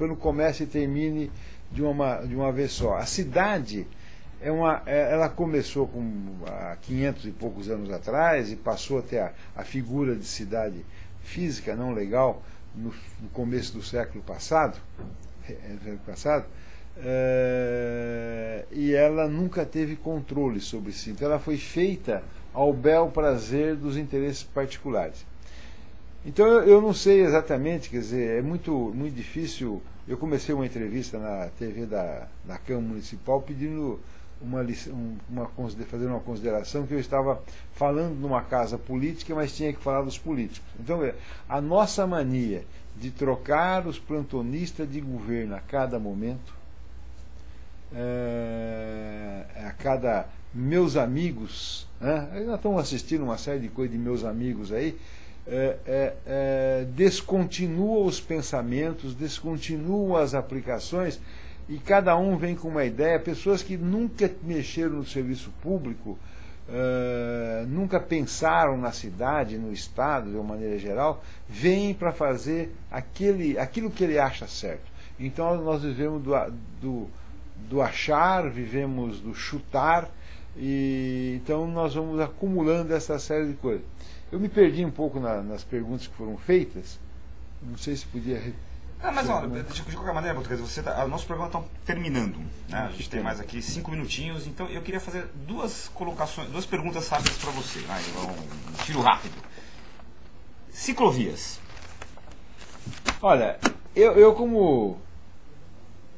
plano comece e termine de uma vez só. A cidade, ela começou há 500 e poucos anos atrás e passou a ter a figura de cidade física, não legal, no começo do século passado, e ela nunca teve controle sobre si. Então ela foi feita ao bel prazer dos interesses particulares. Então eu não sei exatamente, quer dizer, é muito difícil. Eu comecei uma entrevista na TV da Câmara Municipal pedindo fazer uma consideração que eu estava falando numa casa política, mas tinha que falar dos políticos. Então a nossa mania de trocar os plantonistas de governo a cada momento, a cada meus amigos, né? Nós estamos assistindo uma série de coisas de meus amigos aí, descontinua os pensamentos, descontinua as aplicações, e cada um vem com uma ideia. Pessoas que nunca mexeram no serviço público, nunca pensaram na cidade, no estado de uma maneira geral, vêm para fazer aquilo que ele acha certo. Então nós vivemos do achar, vivemos do chutar, e então nós vamos acumulando essa série de coisas. Eu me perdi um pouco nas perguntas que foram feitas. Não sei se podia... Ah, mas olha, de qualquer maneira, Botucas, o nosso programa está terminando, né? A gente tem mais aqui 5 minutinhos, então eu queria fazer duas perguntas rápidas para você, né? Um tiro rápido. Ciclovias. Olha, eu como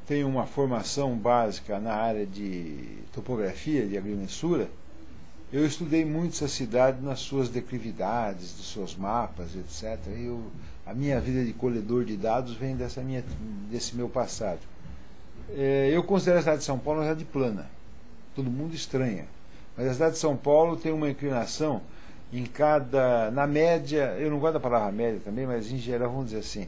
tenho uma formação básica na área de topografia, de agrimensura, eu estudei muito essa cidade nas suas declividades, dos seus mapas, etc. A minha vida de colhedor de dados vem desse meu passado. Eu considero a cidade de São Paulo uma cidade plana. Todo mundo estranha. Mas a cidade de São Paulo tem uma inclinação na média, eu não gosto da palavra média também, mas em geral vamos dizer assim,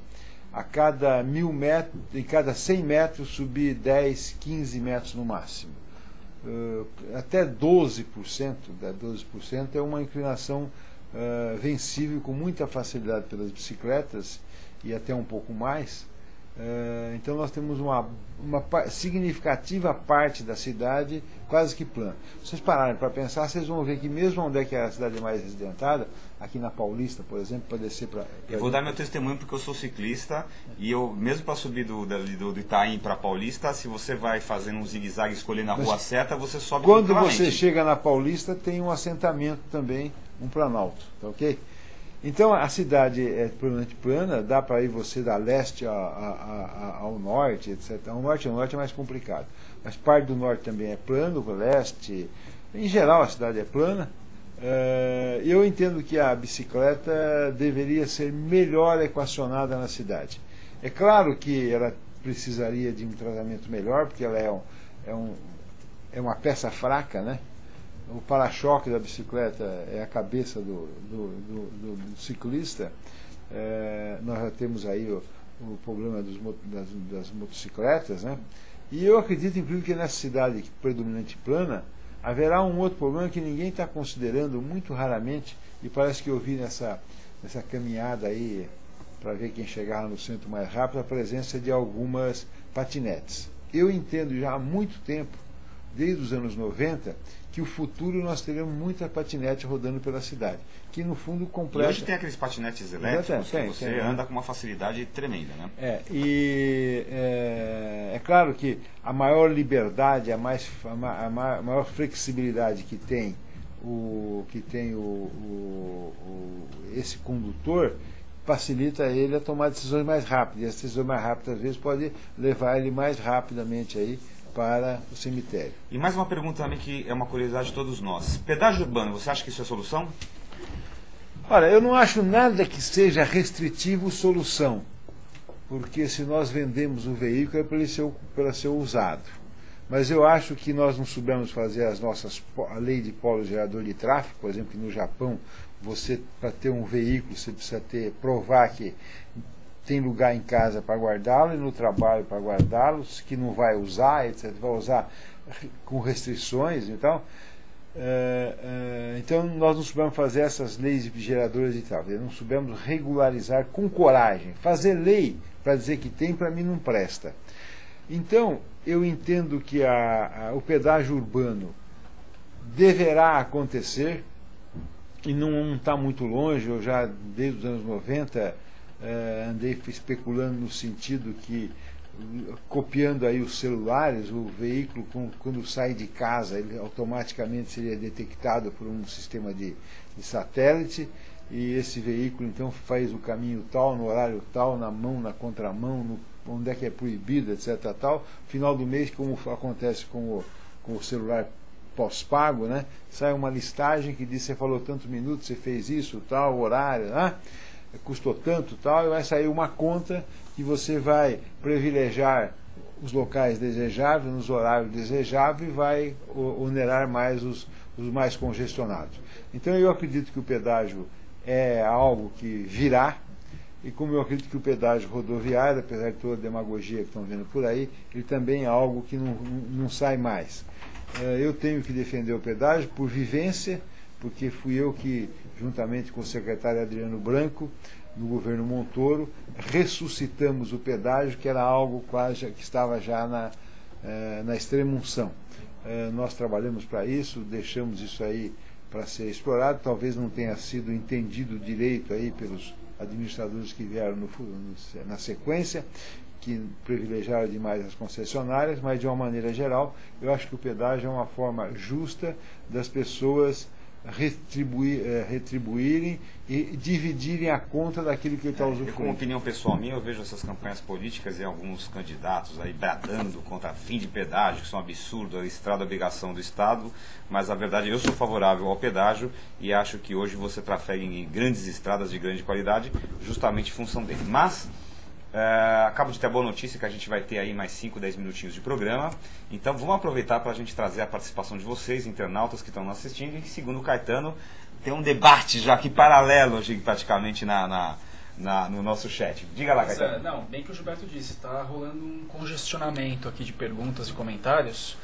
em cada 100 metros subir 10, 15 metros no máximo. Até 12%, 12% é uma inclinação vencível com muita facilidade pelas bicicletas e até um pouco mais. Então nós temos uma significativa parte da cidade quase que plana. Se vocês pararem para pensar, vocês vão ver que mesmo onde é que a cidade é mais residentada, aqui na Paulista, por exemplo, para descer para... Eu vou dar meu testemunho porque eu sou ciclista, e eu, mesmo para subir do Itaim para a Paulista, se você vai fazendo um zigue-zague escolhendo a rua certa, você sobe... Quando você chega na Paulista, tem um assentamento também, um planalto, tá ok? Então a cidade é plenamente plana, dá para ir você da leste ao norte, etc. O norte é mais complicado, mas parte do norte também é plano, o leste, em geral a cidade é plana. Eu entendo que a bicicleta deveria ser melhor equacionada na cidade. É claro que ela precisaria de um tratamento melhor, porque ela é uma peça fraca, né? O para-choque da bicicleta é a cabeça do ciclista. Nós já temos aí o problema das motocicletas, né? E eu acredito, inclusive, que nessa cidade predominante plana haverá um outro problema que ninguém está considerando, muito raramente, e parece que eu vi nessa caminhada aí, para ver quem chegava no centro mais rápido, a presença de algumas patinetes. Eu entendo já há muito tempo, desde os anos 90, que o futuro nós teremos muita patinete rodando pela cidade, que no fundo completa... E hoje tem aqueles patinetes elétricos que você anda com uma facilidade tremenda, né? É claro que a maior liberdade, a maior flexibilidade que tem esse condutor facilita ele a tomar decisões mais rápidas, e as decisões mais rápidas às vezes pode levar ele mais rapidamente aí para o cemitério. E mais uma pergunta também que é uma curiosidade de todos nós. Pedágio urbano, você acha que isso é solução? Olha, eu não acho nada que seja restritivo solução, porque se nós vendemos um veículo é para ele ser usado. Mas eu acho que nós não soubemos fazer a lei de polo gerador de tráfego, por exemplo, que no Japão, para ter um veículo, você precisa provar que tem lugar em casa para guardá-lo e no trabalho para guardá-lo, que não vai usar, etc. Vai usar com restrições, então. Então nós não soubemos fazer essas leis geradoras de tráfego, não soubemos regularizar com coragem. Fazer lei Para dizer que tem, para mim não presta. Então, eu entendo que o pedágio urbano deverá acontecer, e não está muito longe. Eu já, desde os anos 90, andei especulando no sentido que, copiando aí os celulares, o veículo, quando sai de casa, ele automaticamente seria detectado por um sistema de satélite, e esse veículo então faz o caminho tal, no horário tal, na mão, na contramão, onde é que é proibido, etc. tal. Final do mês, como acontece com o celular pós-pago, né? Sai uma listagem que diz: você falou tantos minutos, você fez isso, tal, horário, né? Custou tanto, tal, e vai sair uma conta que você vai privilegiar os locais desejáveis, nos horários desejáveis, e vai onerar mais os mais congestionados. Então eu acredito que o pedágio é algo que virá, e como eu acredito que o pedágio rodoviário, apesar de toda a demagogia que estão vendo por aí, ele também é algo que não sai mais. Eu tenho que defender o pedágio por vivência, porque fui eu que, juntamente com o secretário Adriano Branco, no governo Montoro, ressuscitamos o pedágio, que era algo quase que estava já na extrema-unção. Nós trabalhamos para isso, deixamos isso aí para ser explorado, talvez não tenha sido entendido direito aí pelos administradores que vieram na sequência, que privilegiaram demais as concessionárias, mas de uma maneira geral, eu acho que o pedágio é uma forma justa das pessoas retribuírem e dividirem a conta daquilo que ele está usufruindo. Como opinião pessoal minha, eu vejo essas campanhas políticas e alguns candidatos aí bradando contra fim de pedágio, que são absurdos, a estrada é obrigação do Estado, mas na verdade eu sou favorável ao pedágio e acho que hoje você trafega em grandes estradas de grande qualidade, justamente em função dele. Mas acabo de ter a boa notícia que a gente vai ter aí mais 5, 10 minutinhos de programa. Então vamos aproveitar para a gente trazer a participação de vocês, internautas que estão nos assistindo. E segundo o Caetano, tem um debate já aqui paralelo hoje, praticamente no nosso chat. Diga lá, Caetano. Não, bem que o Gilberto disse, está rolando um congestionamento aqui de perguntas e comentários.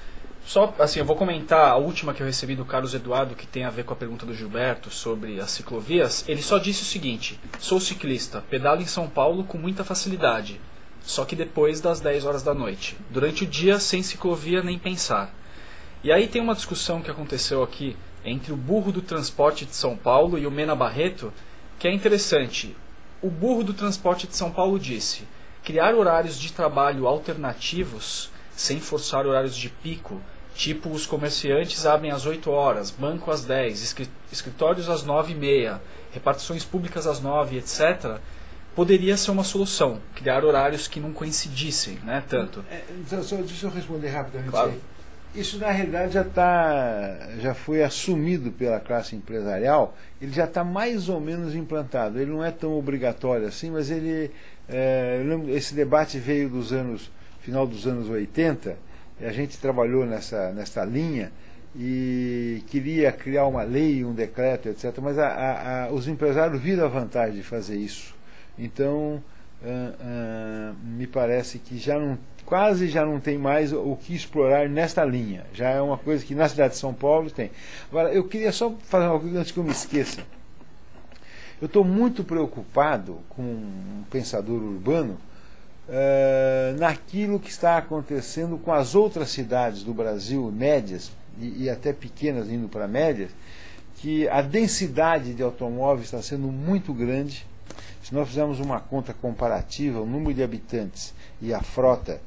Só assim, eu vou comentar a última que eu recebi do Carlos Eduardo, que tem a ver com a pergunta do Gilberto sobre as ciclovias. Ele só disse o seguinte: sou ciclista, pedalo em São Paulo com muita facilidade, só que depois das 10 horas da noite. Durante o dia, sem ciclovia, nem pensar. E aí tem uma discussão que aconteceu aqui entre o burro do transporte de São Paulo e o Mena Barreto, que é interessante. O burro do transporte de São Paulo disse: criar horários de trabalho alternativos sem forçar horários de pico, tipo os comerciantes abrem às 8 horas, banco às 10, escritórios às 9h30, repartições públicas às 9h, etc., poderia ser uma solução, criar horários que não coincidissem, né, tanto. Então, deixa eu responder rapidamente. Claro. Isso, na realidade, já foi assumido pela classe empresarial, ele já está mais ou menos implantado. Ele não é tão obrigatório assim, mas esse debate veio final dos anos 80, a gente trabalhou nessa linha e queria criar uma lei, um decreto, etc., mas os empresários viram a vantagem de fazer isso. Então, me parece que quase já não tem mais o que explorar nesta linha. Já é uma coisa que na cidade de São Paulo tem. Agora, eu queria só falar uma coisa antes que eu me esqueça. Eu estou muito preocupado com um pensador urbano, naquilo que está acontecendo com as outras cidades do Brasil, médias e até pequenas, indo para médias, que a densidade de automóveis está sendo muito grande. Se nós fizermos uma conta comparativa, o número de habitantes e a frota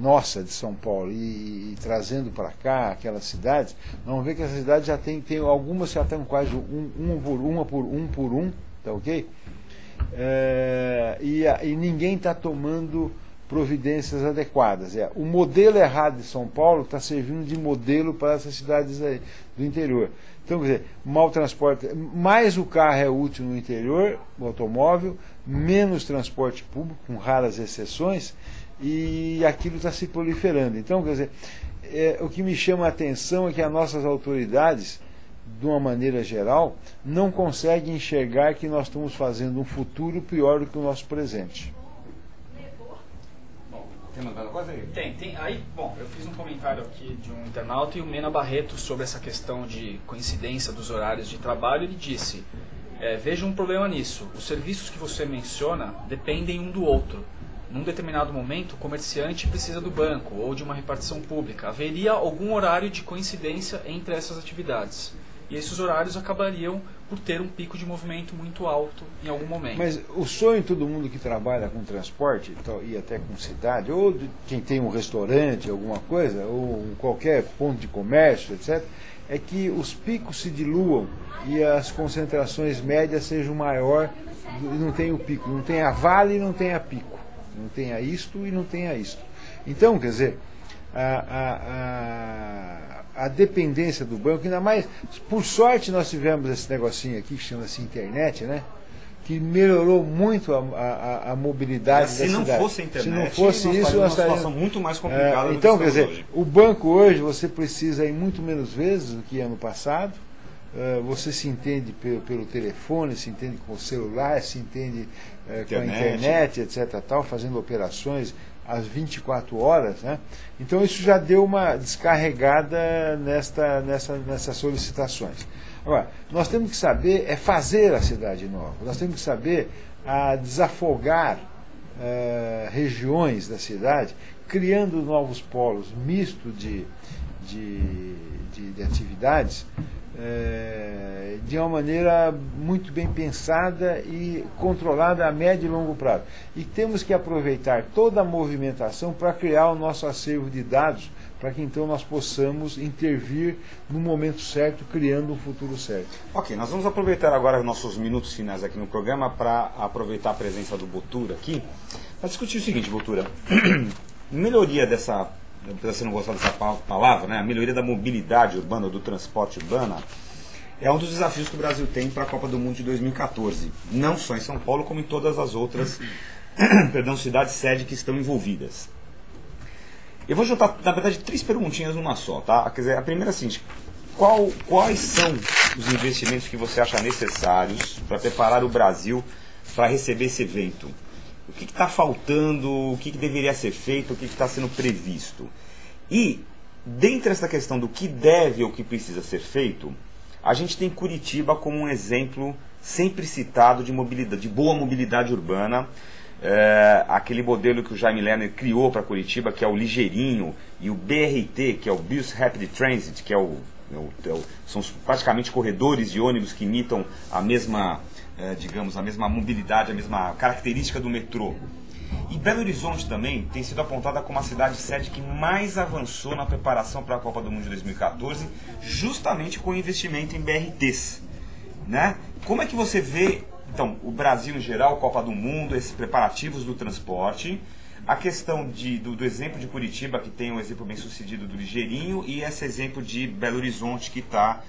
nossa de São Paulo e trazendo para cá aquelas cidades, vamos ver que essas cidades já tem algumas que já estão quase um por um, tá ok? E ninguém está tomando providências adequadas. O modelo errado de São Paulo está servindo de modelo para essas cidades aí, do interior. Então, quer dizer, mau transporte, mais o carro é útil no interior, o automóvel, menos transporte público, com raras exceções, e aquilo está se proliferando. Então, quer dizer, o que me chama a atenção é que as nossas autoridades, de uma maneira geral, não consegue enxergar que nós estamos fazendo um futuro pior do que o nosso presente. Bom, tem mais alguma coisa aí? Tem. Aí, bom, eu fiz um comentário aqui de um internauta e o Mena Barreto sobre essa questão de coincidência dos horários de trabalho. Ele disse: vejo um problema nisso. Os serviços que você menciona dependem um do outro. Num determinado momento, o comerciante precisa do banco ou de uma repartição pública. Haveria algum horário de coincidência entre essas atividades. E esses horários acabariam por ter um pico de movimento muito alto em algum momento. Mas o sonho de todo mundo que trabalha com transporte e até com cidade, ou de quem tem um restaurante, alguma coisa, ou qualquer ponto de comércio, etc., é que os picos se diluam e as concentrações médias sejam maior e não tenha o pico. Não tenha vale e não tenha pico. Não tenha isto e não tenha isto. Então, quer dizer, a dependência do banco, ainda mais, por sorte nós tivemos esse negocinho aqui que chama-se internet, né? Que melhorou muito a mobilidade da cidade. Se não fosse a internet, se não fosse isso, nós estaríamos uma situação muito mais complicada. Então, quer dizer, o banco hoje você precisa ir muito menos vezes do que ano passado. Você se entende pelo telefone, se entende com o celular, se entende com a internet, etc., tal, fazendo operações às 24 horas, né? Então isso já deu uma descarregada nessas solicitações. Agora, nós temos que saber fazer a cidade nova, nós temos que saber desafogar regiões da cidade, criando novos polos mistos de atividades, de uma maneira muito bem pensada e controlada a médio e longo prazo. E temos que aproveitar toda a movimentação para criar o nosso acervo de dados, para que então nós possamos intervir no momento certo, criando um futuro certo. Ok, nós vamos aproveitar agora os nossos minutos finais aqui no programa para aproveitar a presença do Botura aqui, para discutir o seguinte, Botura, melhoria dessa... apesar de não gostar dessa palavra, né? A melhoria da mobilidade urbana, do transporte urbano, é um dos desafios que o Brasil tem para a Copa do Mundo de 2014. Não só em São Paulo, como em todas as outras perdão, cidades-sede que estão envolvidas. Eu vou juntar, na verdade, 3 perguntinhas numa só, tá? Quer dizer, a primeira é a seguinte, quais são os investimentos que você acha necessários para preparar o Brasil para receber esse evento? O que está faltando, o que deveria ser feito, o que está sendo previsto. E, dentre essa questão do que deve ou que precisa ser feito, a gente tem Curitiba como um exemplo sempre citado de mobilidade, de boa mobilidade urbana. Aquele modelo que o Jaime Lerner criou para Curitiba, que é o Ligeirinho, e o BRT, que é o Bus Rapid Transit, que é são praticamente corredores de ônibus que imitam a mesma... digamos, a mesma mobilidade, a mesma característica do metrô. E Belo Horizonte também tem sido apontada como a cidade-sede que mais avançou na preparação para a Copa do Mundo de 2014, justamente com o investimento em BRTs. Né? Como é que você vê, então, o Brasil em geral, Copa do Mundo, esses preparativos do transporte, a questão do exemplo de Curitiba, que tem um exemplo bem sucedido do Ligeirinho, e esse exemplo de Belo Horizonte que está...